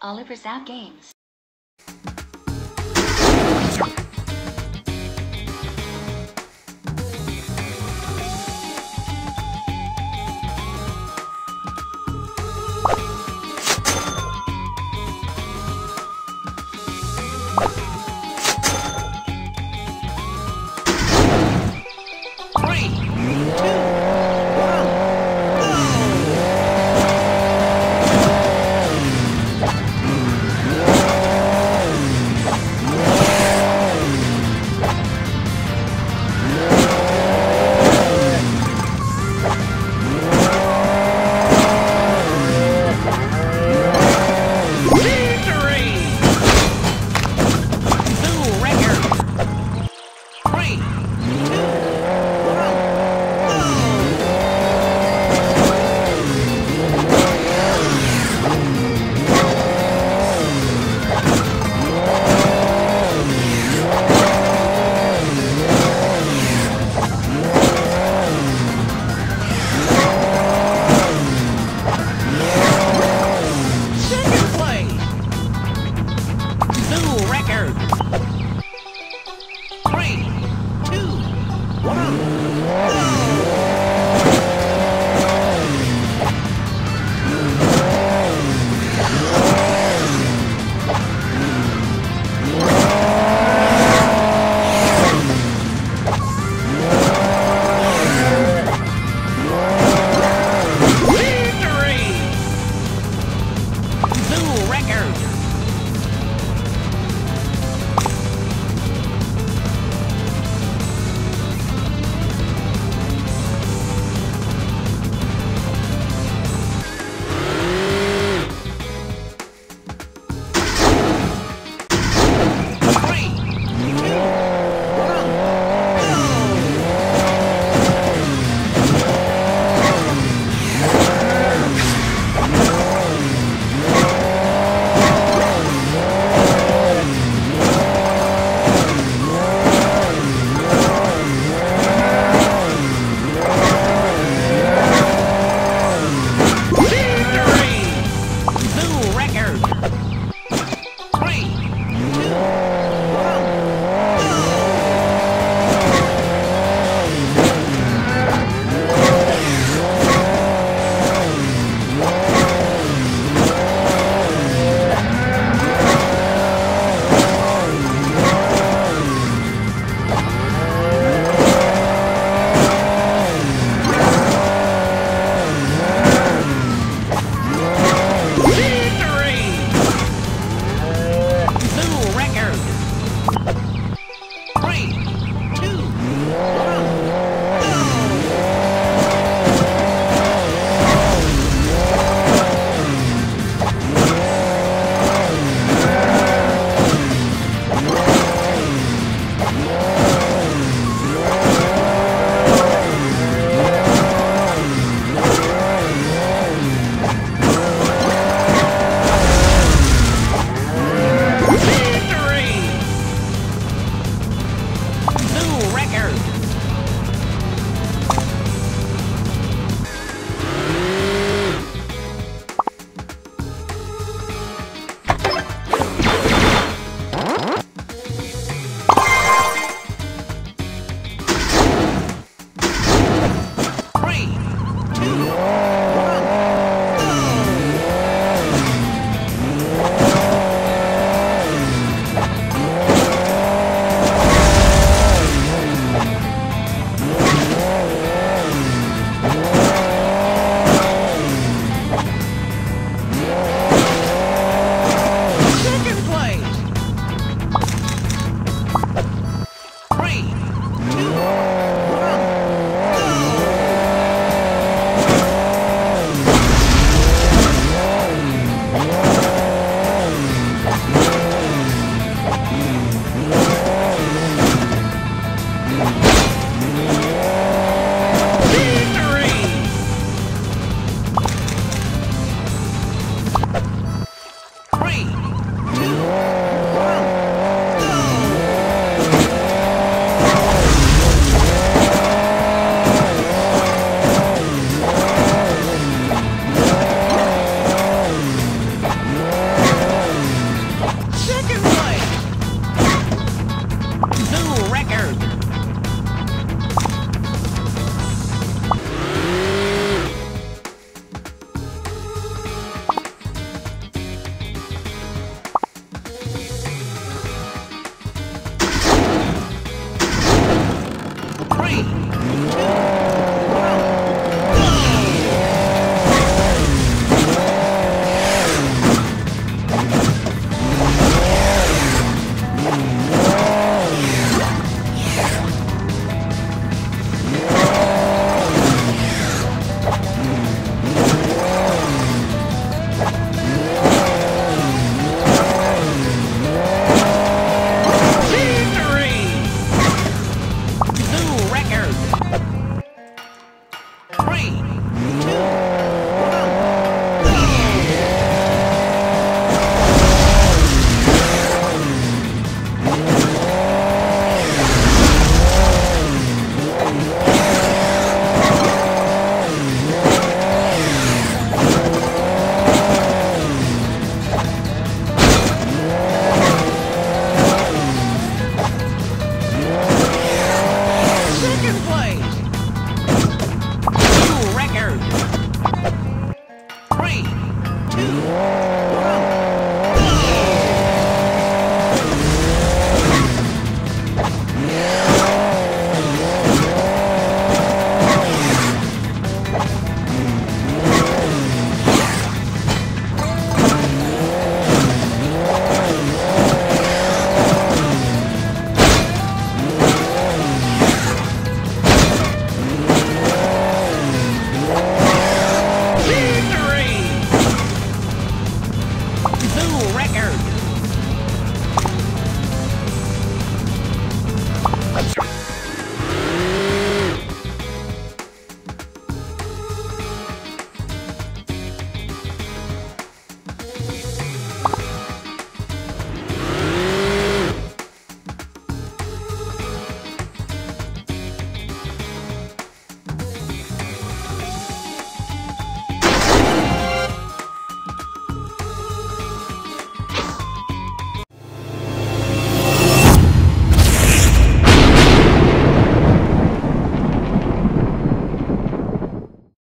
Oliver Zap Games.